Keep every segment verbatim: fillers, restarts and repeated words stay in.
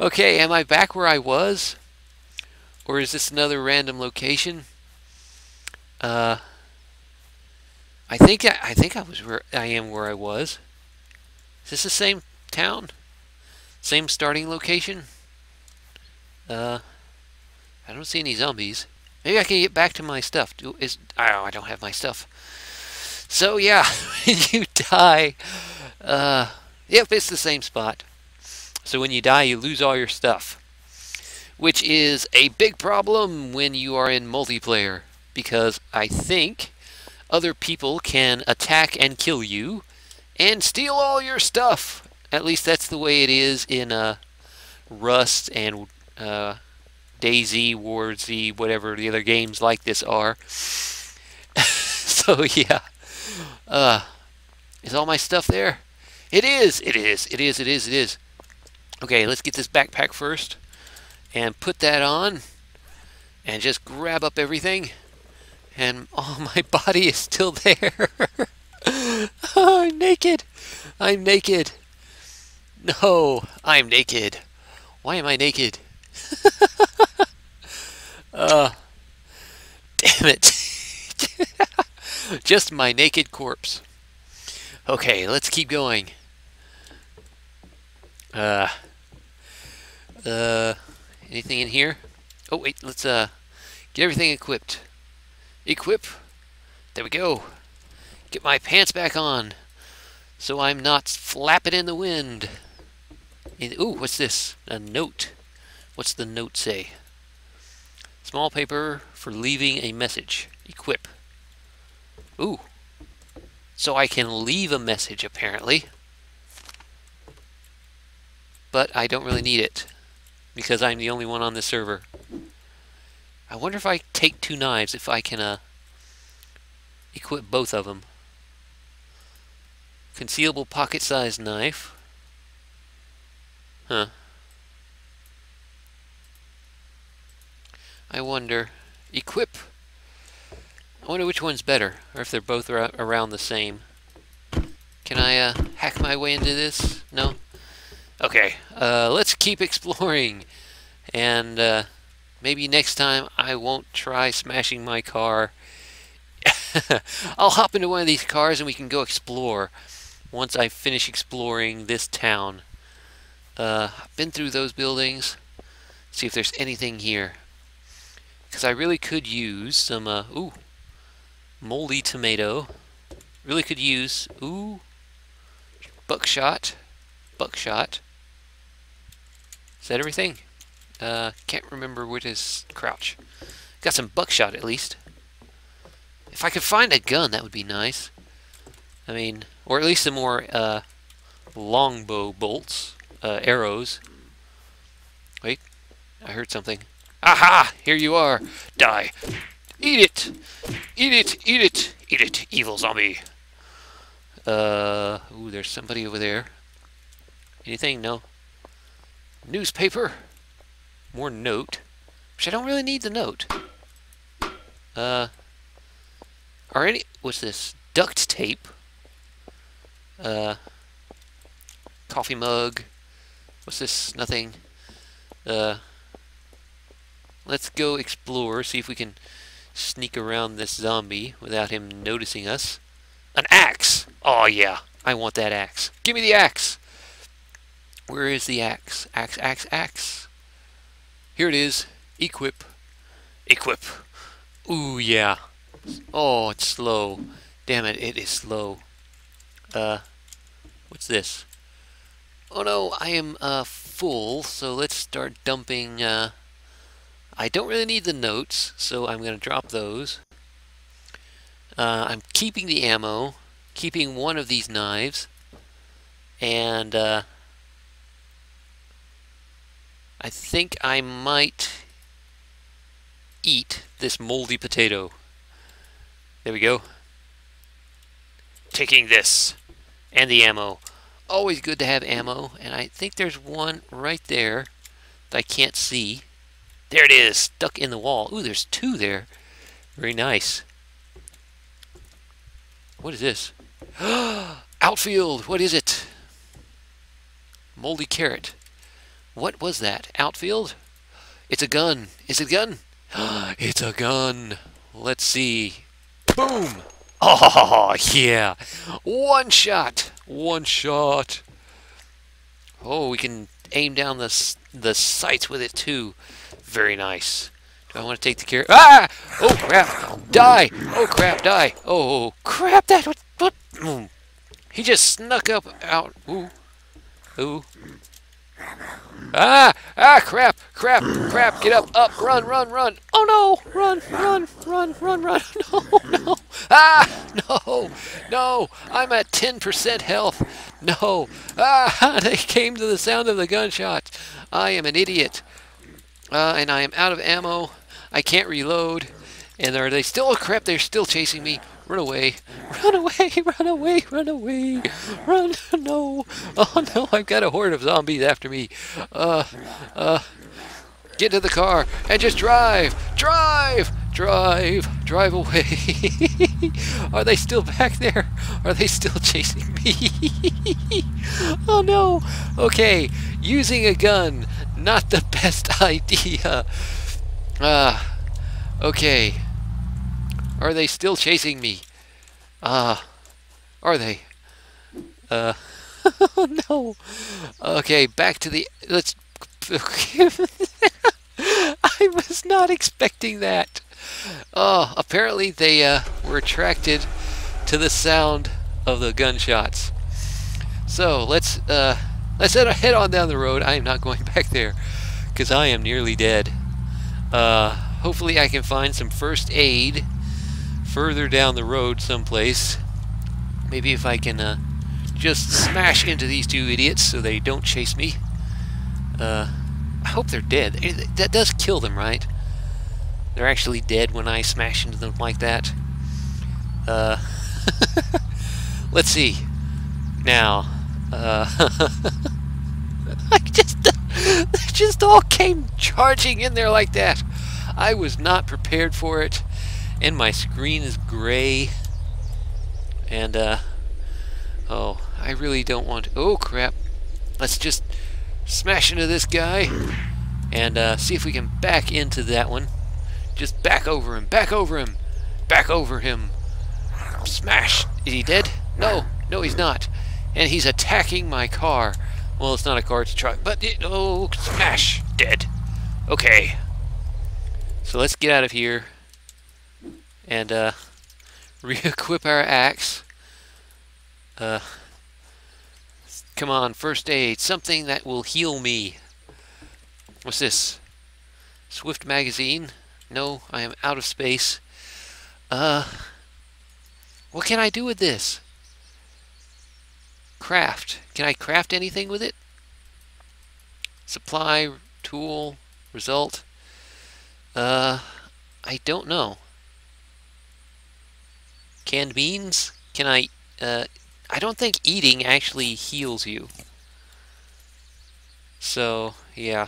Okay, am I back where I was? Or is this another random location? Uh, I think I, I think I was where I am where I was. Is this the same town? Same starting location? Uh, I don't see any zombies. Maybe I can get back to my stuff. Do, is, oh, I don't have my stuff. So yeah, when you die, uh, yep, it's the same spot. So when you die, you lose all your stuff, which is a big problem when you are in multiplayer, because I think other people can attack and kill you and steal all your stuff. At least that's the way it is in uh, Rust and uh, Day Z, War Z, whatever the other games like this are. So yeah, uh, is all my stuff there? It is, it is, it is, it is, it is. Okay, let's get this backpack first and put that on and just grab up everything. And oh, my body is still there. Oh, I'm naked. I'm naked. No, I'm naked. Why am I naked? uh, damn it. Just my naked corpse. Okay, let's keep going. Uh, uh, anything in here? Oh, wait, let's, uh, get everything equipped. Equip. There we go. Get my pants back on so I'm not flapping in the wind. Ooh, what's this? A note. What's the note say? Small paper for leaving a message. Equip. Ooh. So I can leave a message, apparently. But I don't really need it, because I'm the only one on this server. I wonder if I take two knives, if I can uh, equip both of them. Concealable pocket-sized knife. Huh. I wonder. Equip. I wonder which one's better, or if they're both ar around the same. Can I uh, hack my way into this? No? Okay, uh, let's keep exploring, and uh, maybe next time I won't try smashing my car. I'll hop into one of these cars and we can go explore once I finish exploring this town. Uh, I've been through those buildings, see if there's anything here, because I really could use some, uh, ooh, moldy tomato, really could use, ooh, buckshot, buckshot. Is that everything? Uh, can't remember where it is. Crouch. Got some buckshot at least. If I could find a gun, that would be nice. I mean, or at least some more uh, longbow bolts, uh, arrows. Wait, I heard something. Aha! Here you are. Die. Eat it. Eat it. Eat it. Eat it. Evil zombie. Uh, ooh, there's somebody over there. Anything? No. Newspaper. More note, which I don't really need the note. Uh, are any, what's this? Duct tape. Uh, coffee mug. What's this? Nothing. Uh, let's go explore, see if we can sneak around this zombie without him noticing us. An axe! Oh yeah, I want that axe. Give me the axe! Where is the axe? Axe, axe, axe. Here it is. Equip. Equip. Ooh, yeah. Oh, it's slow. Damn it, it is slow. Uh, what's this? Oh no, I am, uh, full, so let's start dumping, uh... I don't really need the notes, so I'm gonna drop those. Uh, I'm keeping the ammo, keeping one of these knives, and, uh... I think I might eat this moldy potato. There we go. Taking this and the ammo. Always good to have ammo, and I think there's one right there that I can't see. There it is, stuck in the wall. Ooh, there's two there. Very nice. What is this? Outfield! What is it? Moldy carrot. What was that? Outfield? It's a gun. Is it a gun? It's a gun. Let's see. Boom! Oh, yeah. One shot. One shot. Oh, we can aim down the, the sights with it, too. Very nice. Do I want to take the carrot? Ah! Oh, crap. Die. Oh, crap. Die. Oh, crap. That. What? What? Mm. He just snuck up out. Ooh. Ooh. Ah! Ah, crap! Crap! Crap! Get up! Up! Run! Run! Run! Oh no! Run! Run! Run! Run! Run! No! No! Ah! No! No! I'm at ten percent health! No! Ah! They came to the sound of the gunshot! I am an idiot! Uh, and I am out of ammo. I can't reload. And are they still? Oh crap! They're still chasing me! Run away! Run away! Run away! Run away! Run! No! Oh no! I've got a horde of zombies after me. Uh, uh. Get to the car and just drive, drive, drive, drive away. Are they still back there? Are they still chasing me? Oh no! Okay, using a gun, not the best idea. Ah. Uh, okay. Are they still chasing me? Ah, uh, are they? Uh, oh no. Okay, back to the. Let's. I was not expecting that. Oh, apparently they uh, were attracted to the sound of the gunshots. So let's uh, let's head on down the road. I am not going back there because I am nearly dead. Uh, hopefully, I can find some first aid further down the road someplace. Maybe if I can uh, just smash into these two idiots so they don't chase me. Uh, I hope they're dead. That does kill them, right? They're actually dead when I smash into them like that. Uh, let's see. Now, uh, I just, they just all came charging in there like that. I was not prepared for it. And my screen is gray. And, uh... oh, I really don't want to... Oh, crap. Let's just smash into this guy. And, uh, see if we can back into that one. Just back over him. Back over him. Back over him. Smash. Is he dead? No. No, he's not. And he's attacking my car. Well, it's not a car, it's a truck. But, it, oh, smash. Dead. Okay. So let's get out of here. And uh, re-equip our axe. Uh, come on, first aid. Something that will heal me. What's this? Swift magazine? No, I am out of space. Uh, what can I do with this? Craft. Can I craft anything with it? Supply, tool, result. Uh, I don't know. Canned beans? Can I, uh, I don't think eating actually heals you. So, yeah.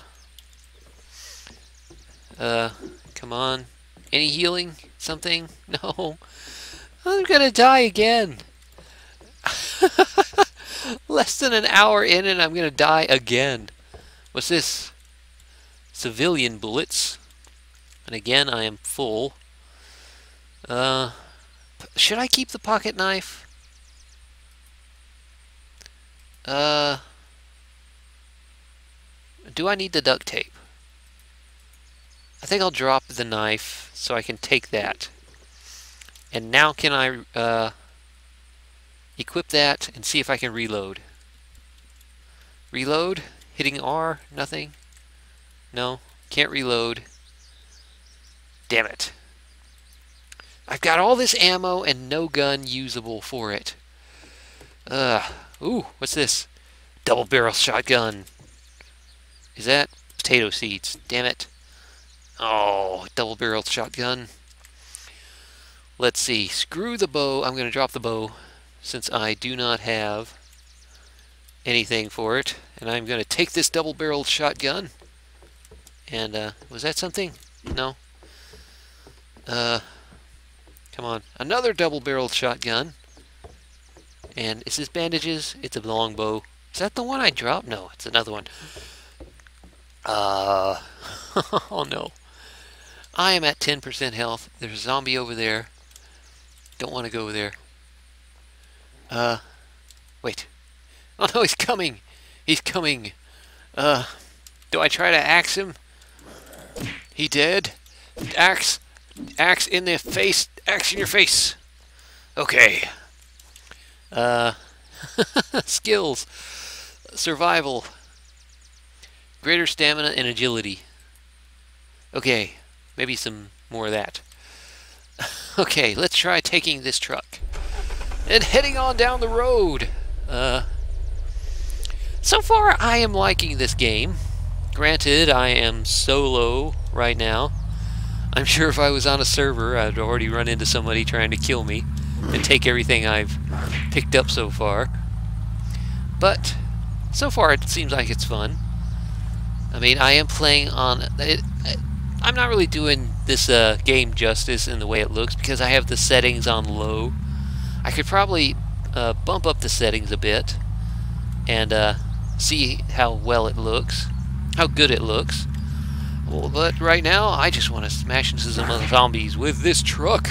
Uh, come on. Any healing? Something? No. I'm gonna die again. Less than an hour in and I'm gonna die again. What's this? Civilian bullets. And again, I am full. Uh... Should I keep the pocket knife? Uh, do I need the duct tape? I think I'll drop the knife so I can take that. And now can I uh, equip that and see if I can reload? Reload? Hitting R? Nothing? No, can't reload. Damn it. I've got all this ammo and no gun usable for it. Uh, ooh, what's this? Double barrel shotgun. Is that potato seeds? Damn it. Oh, double barrel shotgun. Let's see. Screw the bow. I'm going to drop the bow since I do not have anything for it. And I'm going to take this double barrel shotgun. And, uh, was that something? No. Uh... Come on, another double-barreled shotgun. And is this bandages? It's a longbow. Is that the one I dropped? No, it's another one. Uh, oh no. I am at ten percent health. There's a zombie over there. Don't want to go over there. Uh, wait. Oh no, he's coming. He's coming. Uh, do I try to axe him? He dead? Axe. Axe in the face. Axe in your face. Okay. Uh, skills. Survival. Greater stamina and agility. Okay. Maybe some more of that. Okay, let's try taking this truck. And heading on down the road. Uh, so far, I am liking this game. Granted, I am solo right now. I'm sure if I was on a server, I'd already run into somebody trying to kill me and take everything I've picked up so far. But so far, it seems like it's fun. I mean, I am playing on... It, it, I'm not really doing this uh, game justice in the way it looks because I have the settings on low. I could probably uh, bump up the settings a bit and uh, see how well it looks, how good it looks. Well, but right now, I just want to smash into some other zombies with this truck.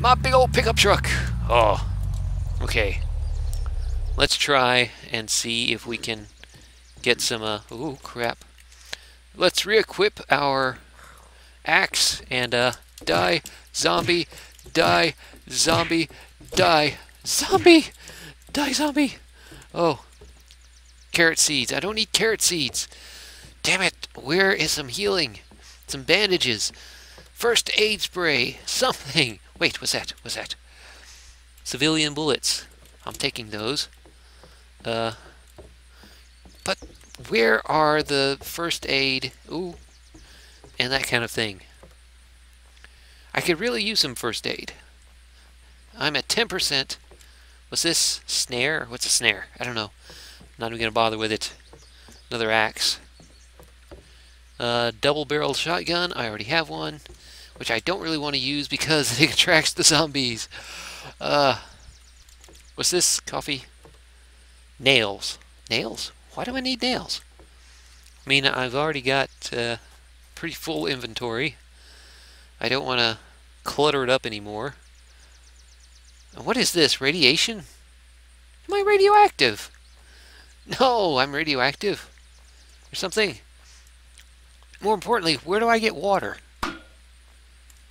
My big old pickup truck. Oh, okay. Let's try and see if we can get some... Uh, ooh, crap. Let's re-equip our axe and uh, die, zombie, die, zombie, die, zombie, die, zombie. Oh, carrot seeds. I don't need carrot seeds. Damn it. Where is some healing? Some bandages. First aid spray. Something. Wait, what's that? What's that? Civilian bullets. I'm taking those. Uh, but... Where are the first aid, ooh, and that kind of thing? I could really use some first aid. I'm at ten percent. What's this? Snare? What's a snare? I don't know. Not even going to bother with it. Another axe. Uh, double-barreled shotgun. I already have one, which I don't really want to use because it attracts the zombies. Uh, what's this? Coffee? Nails. Nails? Why do I need nails? I mean, I've already got uh, pretty full inventory. I don't want to clutter it up anymore. What is this? Radiation? Am I radioactive? No, I'm radioactive. Or something. More importantly, where do I get water?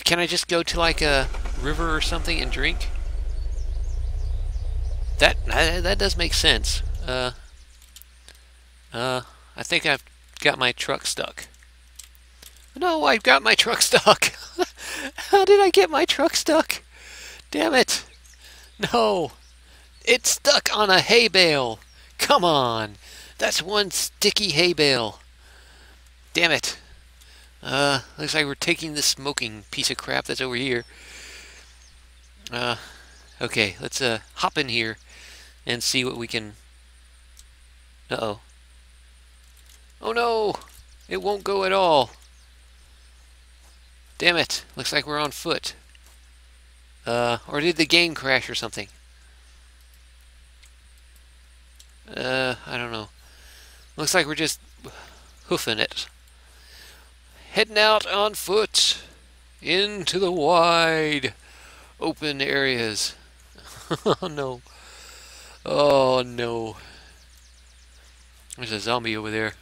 Can I just go to like a river or something and drink? That, uh, that does make sense. Uh... Uh, I think I've got my truck stuck. No, I've got my truck stuck! How did I get my truck stuck? Damn it! No! It's stuck on a hay bale! Come on! That's one sticky hay bale! Damn it! Uh, looks like we're taking this smoking piece of crap that's over here. Uh, okay, let's uh, hop in here and see what we can... Uh-oh. Oh no! It won't go at all. Damn it. Looks like we're on foot. Uh, or did the game crash or something? Uh, I don't know. Looks like we're just hoofing it. Heading out on foot into the wide open areas. Oh no. Oh no. There's a zombie over there.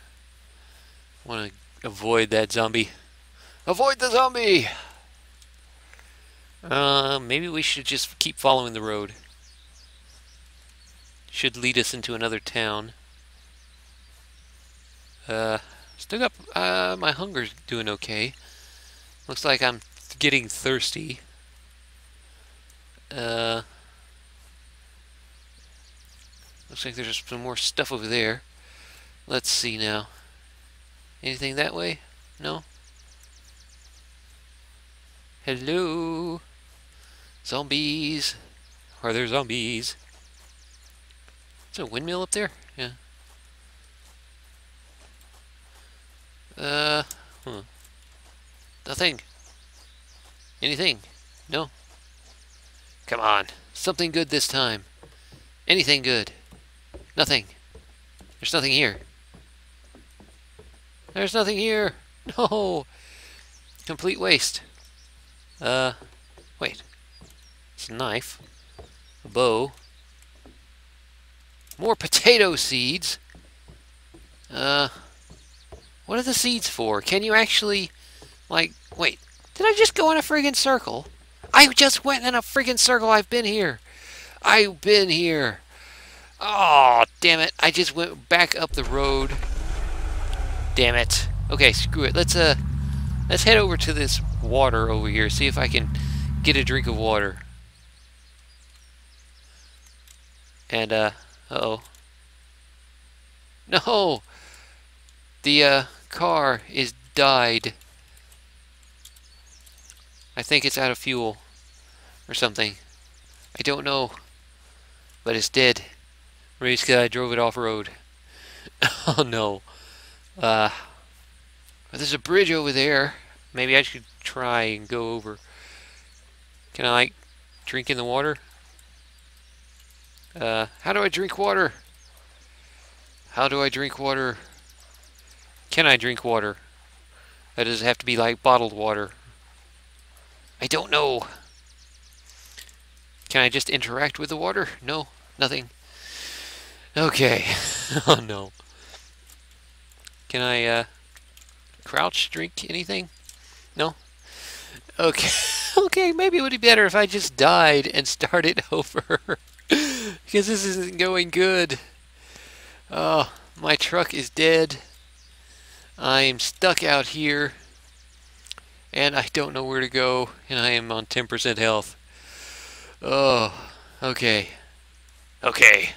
Want to avoid that zombie. Avoid the zombie! Uh, maybe we should just keep following the road. Should lead us into another town. Uh, still got, uh, my hunger's doing okay. Looks like I'm getting thirsty. Uh, looks like there's some more stuff over there. Let's see now. Anything that way? No? Hello? Zombies? Are there zombies? Is there a windmill up there? Yeah. Uh, huh. Nothing. Anything? No? Come on. Something good this time. Anything good. Nothing. There's nothing here. There's nothing here. No. Complete waste. Uh, wait. It's a knife. A bow. More potato seeds. Uh, what are the seeds for? Can you actually, like, wait. Did I just go in a friggin' circle? I just went in a friggin' circle. I've been here. I've been here. Oh, damn it. I just went back up the road. Damn it. Okay, screw it. Let's, uh, let's head over to this water over here. See if I can get a drink of water. And, uh, uh-oh. No! The, uh, car is died. I think it's out of fuel. Or something. I don't know. But it's dead. Maybe it's because I drove it off-road. Oh, no. Uh, there's a bridge over there. Maybe I should try and go over. Can I, like, drink in the water? Uh, how do I drink water? How do I drink water? Can I drink water? That does it have to be, like, bottled water? I don't know. Can I just interact with the water? No, nothing. Okay. Oh, no. Can I, uh, crouch, drink anything? No? Okay. Okay, maybe it would be better if I just died and started over. Because this isn't going good. Oh, my truck is dead. I am stuck out here. And I don't know where to go. And I am on ten percent health. Oh, okay. Okay.